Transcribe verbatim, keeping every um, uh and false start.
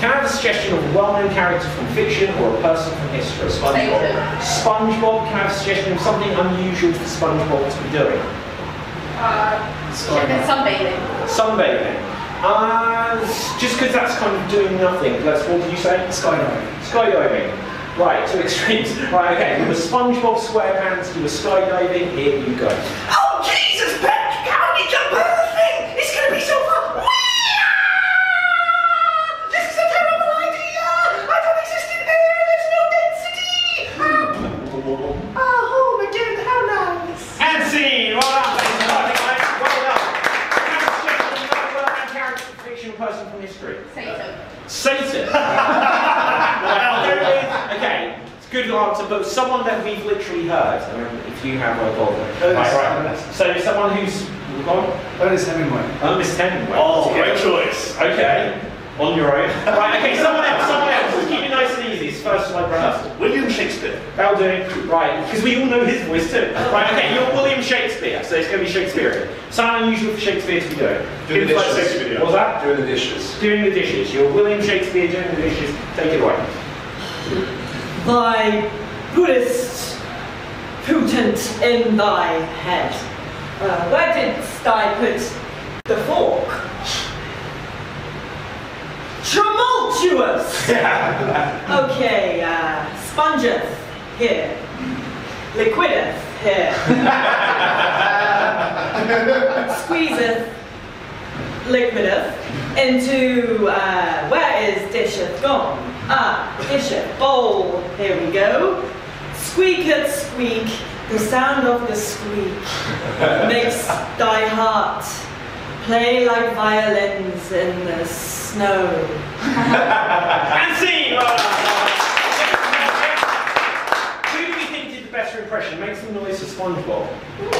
Can I have a suggestion of a well-known character from fiction or a person from history? SpongeBob. SpongeBob, can I have a suggestion of something unusual for SpongeBob to be doing? Uh, sunbathing. Sunbathing. Uh, just because that's kind of doing nothing. Let's, what did you say? Skydiving. Skydiving. Right, two extremes. Right, okay. You were SpongeBob SquarePants, you were skydiving, here you go. Oh, Jesus, Peck! How did you jump over the thing? It's going to be so fun! This is a terrible idea! I don't exist in air, there's no density! Um, oh, we're doing how nice! And scene! Well done, ladies and gentlemen, guys. Well done. That's a well-known character, fictional person from history. Satan. Satan! Good answer, but someone that we've literally heard. I mean, if you have a ball, right, right. So someone who's gone. Ernest Hemingway. Ernest Hemingway. Oh, great choice. Okay, on your own. Right. Okay, someone else. Someone else. Just keep it nice and easy. It's first slide right. William Shakespeare. That'll do. Right, because we all know his voice too. Right. Okay, you're William Shakespeare, so it's going to be Shakespearean. Something unusual for Shakespeare to be doing. Doing the dishes. What's that? Doing the dishes. Doing the dishes. You're William Shakespeare doing the dishes. Take it away. Thy Buddhist potent in thy head. Uh, where didst thou put the fork? Tumultuous! Okay, uh, spongeth here. Liquideth here. uh, squeezeth, liquideth, into, uh, where is disheth gone? Ah, dish it, bowl, here we go. Squeak it, squeak, the sound of the squeak makes thy heart play like violins in the snow. And see! Who do we think did the better impression? Make some noise for SpongeBob.